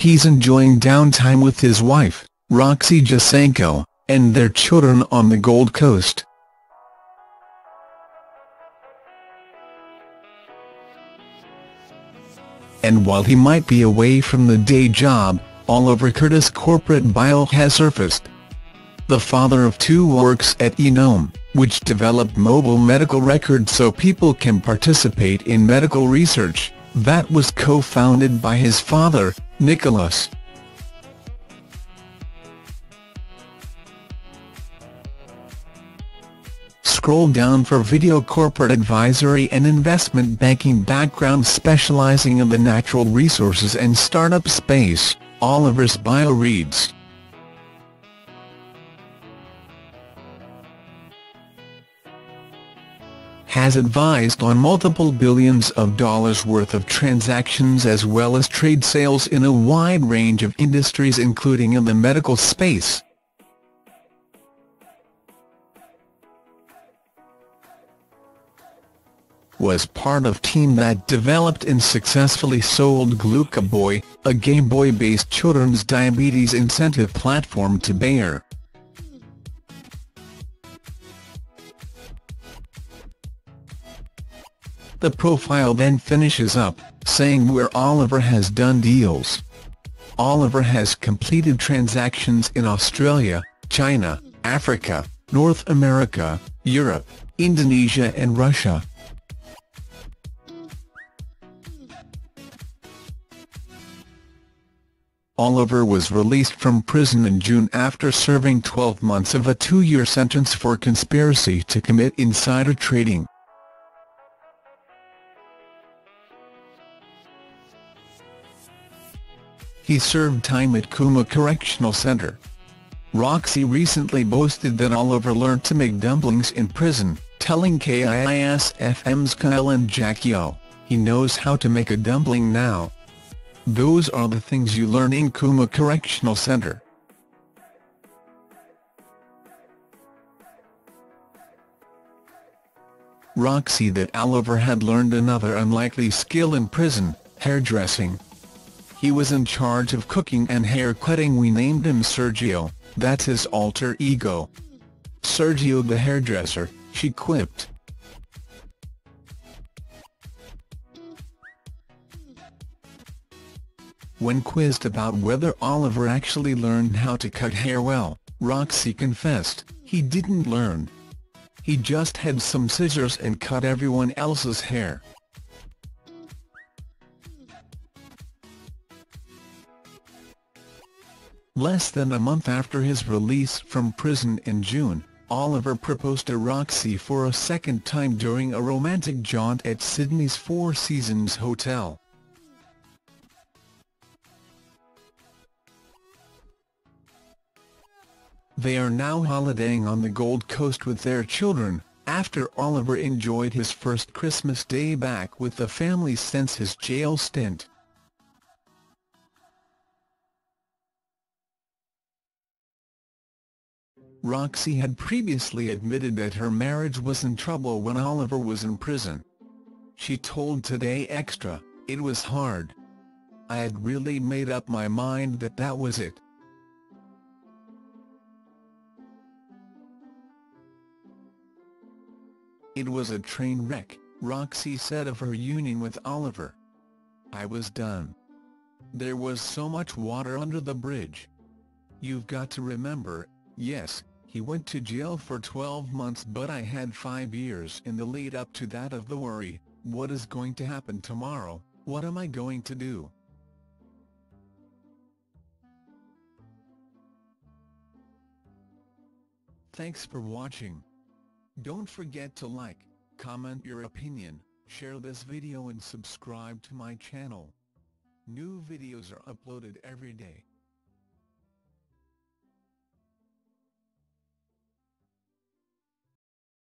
He's enjoying downtime with his wife, Roxy Jacenko, and their children on the Gold Coast. And while he might be away from the day job, Oliver Curtis' corporate bio has surfaced. The father of two works at E-Nome, which developed mobile medical records so people can participate in medical research, that was co-founded by his father, Nicholas. Scroll down for video. Corporate advisory and investment banking background, specializing in the natural resources and startup space. Oliver's bio reads: has advised on multiple billions of dollars worth of transactions as well as trade sales in a wide range of industries, including in the medical space. Was part of team that developed and successfully sold Glucoboy, a Game Boy-based children's diabetes incentive platform, to Bayer. The profile then finishes up, saying where Oliver has done deals. Oliver has completed transactions in Australia, China, Africa, North America, Europe, Indonesia and Russia. Oliver was released from prison in June after serving 12 months of a 2-year sentence for conspiracy to commit insider trading. He served time at Cooma Correctional Centre. Roxy recently boasted that Oliver learned to make dumplings in prison, telling KIIS-FM's Kyle and Jackie O, "He knows how to make a dumpling now. Those are the things you learn in Cooma Correctional Centre." Roxy that Oliver had learned another unlikely skill in prison: hairdressing. "He was in charge of cooking and haircutting. We named him Sergio, that's his alter ego. Sergio the hairdresser," she quipped. When quizzed about whether Oliver actually learned how to cut hair well, Roxy confessed, "He didn't learn. He just had some scissors and cut everyone else's hair." Less than a month after his release from prison in June, Oliver proposed to Roxy for a second time during a romantic jaunt at Sydney's Four Seasons Hotel. They are now holidaying on the Gold Coast with their children, after Oliver enjoyed his first Christmas Day back with the family since his jail stint. Roxy had previously admitted that her marriage was in trouble when Oliver was in prison. She told Today Extra, "It was hard. I had really made up my mind that was it. It was a train wreck," Roxy said of her union with Oliver. "I was done. There was so much water under the bridge. You've got to remember, yes, he went to jail for 12 months, but I had 5 years in the lead up to that of the worry, what is going to happen tomorrow, what am I going to do? Thanks for watching. Don't forget to like, comment your opinion, share this video and subscribe to my channel. New videos are uploaded every day.